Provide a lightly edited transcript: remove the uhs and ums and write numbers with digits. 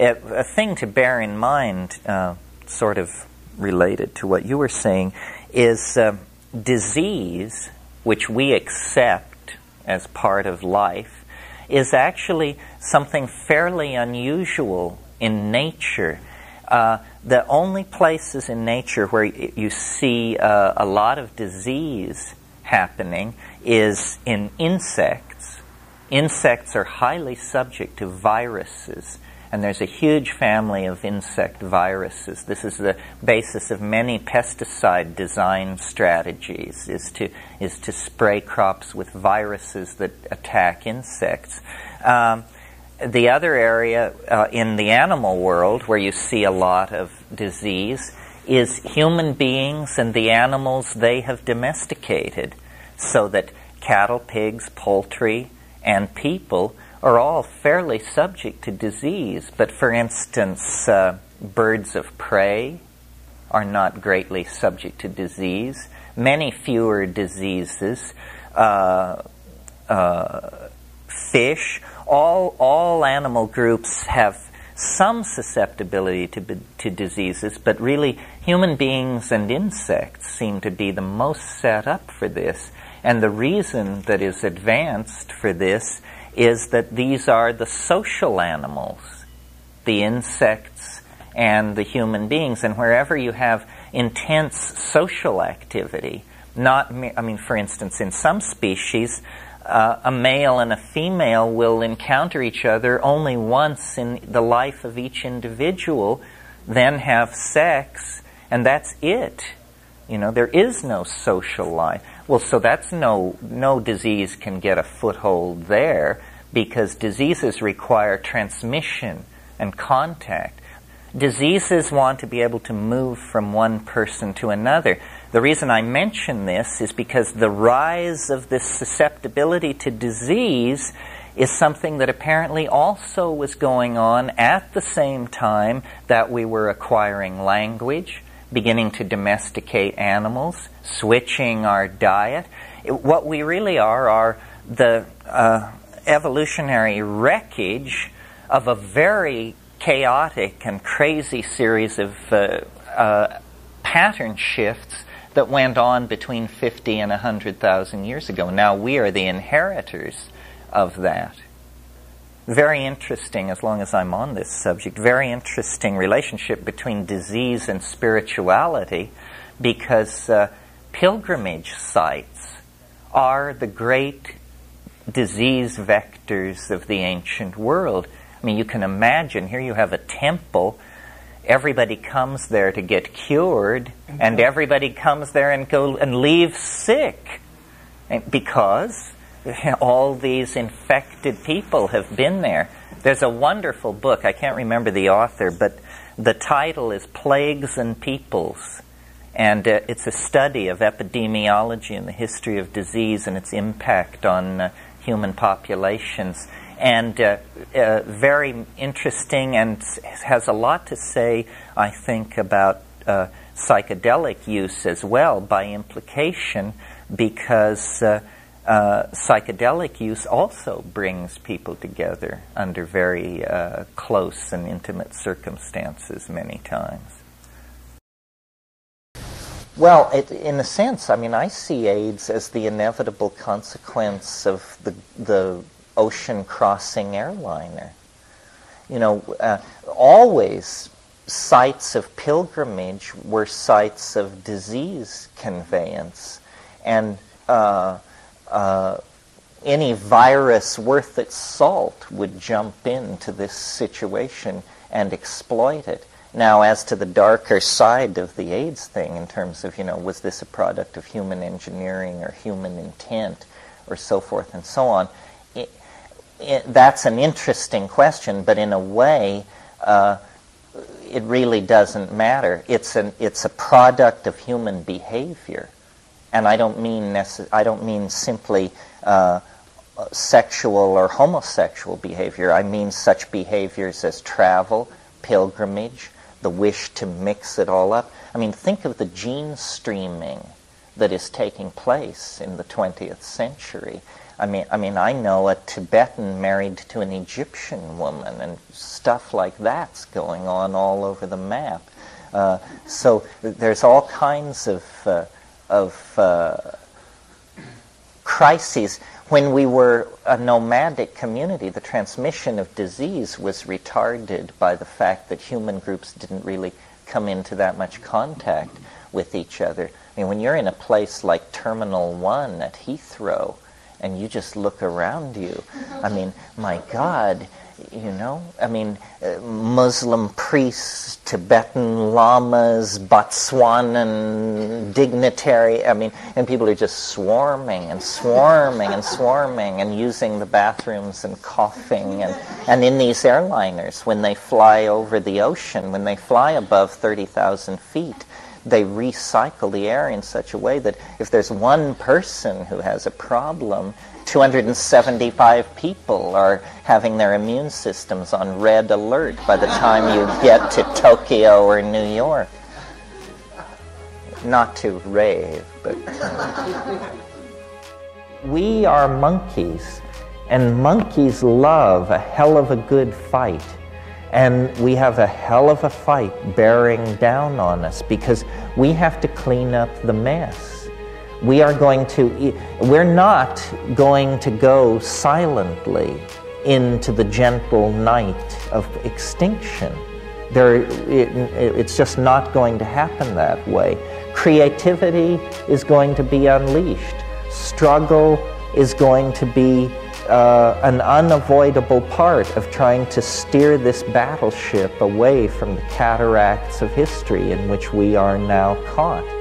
A thing to bear in mind, sort of related to what you were saying, is disease, which we accept as part of life, is actually something fairly unusual in nature. The only places in nature where you see a lot of disease happening is in insects. Insects are highly subject to viruses, and there's a huge family of insect viruses. This is the basis of many pesticide design strategies, is to spray crops with viruses that attack insects. The other area in the animal world where you see a lot of disease is human beings and the animals they have domesticated, so that cattle, pigs, poultry, and people are all fairly subject to disease. But for instance, birds of prey are not greatly subject to disease. Many fewer diseases. Fish, all animal groups have some susceptibility to diseases, but really human beings and insects seem to be the most set up for this. And the reason that is advanced for this is that these are the social animals, the insects and the human beings. And wherever you have intense social activity, for instance, in some species, a male and a female will encounter each other only once in the life of each individual, then have sex, and that's it. There is no social life. Well, so that's no disease can get a foothold there, because diseases require transmission and contact. Diseases want to be able to move from one person to another. The reason I mention this is because the rise of this susceptibility to disease is something that apparently also was going on at the same time that we were acquiring language, beginning to domesticate animals, switching our diet. What we really are the evolutionary wreckage of a very chaotic and crazy series of pattern shifts that went on between 50 and 100,000 years ago. Now we are the inheritors of that. Very interesting, as long as I'm on this subject, very interesting relationship between disease and spirituality, because pilgrimage sites are the great disease vectors of the ancient world. I mean, you can imagine, here you have a temple, everybody comes there to get cured, and everybody comes there and leaves sick, because all these infected people have been there. There's a wonderful book, I can't remember the author, but the title is Plagues and Peoples, and it's a study of epidemiology and the history of disease and its impact on human populations. And very interesting, and has a lot to say, I think, about psychedelic use as well, by implication, because psychedelic use also brings people together under very close and intimate circumstances many times. Well, in a sense, I mean, I see AIDS as the inevitable consequence of the ocean-crossing airliner. Always sites of pilgrimage were sites of disease conveyance, and any virus worth its salt would jump into this situation and exploit it. Now, as to the darker side of the AIDS thing, in terms of, was this a product of human engineering or human intent or so forth and so on, that's an interesting question, but in a way, it really doesn't matter. It's a product of human behavior, and I don't mean simply sexual or homosexual behavior. I mean such behaviors as travel, pilgrimage, the wish to mix it all up. I mean, think of the gene streaming that is taking place in the 20th century. I know a Tibetan married to an Egyptian woman, and stuff like that's going on all over the map. So there's all kinds of crises. When we were a nomadic community, the transmission of disease was retarded by the fact that human groups didn't really come into that much contact with each other. I mean, when you're in a place like Terminal 1 at Heathrow, and you just look around you, I mean, my God, you know, I mean, Muslim priests, Tibetan lamas, Botswanan dignitary, I mean, and people are just swarming and swarming and swarming and using the bathrooms and coughing. And in these airliners, when they fly over the ocean, when they fly above 30,000 feet, they recycle the air in such a way that if there's one person who has a problem, 275 people are having their immune systems on red alert by the time you get to Tokyo or New York. Not to rave, but... We are monkeys, and monkeys love a hell of a good fight. And we have a hell of a fight bearing down on us because we have to clean up the mess. We're not going to go silently into the gentle night of extinction. It's just not going to happen that way. Creativity is going to be unleashed. Struggle is going to be an unavoidable part of trying to steer this battleship away from the cataracts of history in which we are now caught.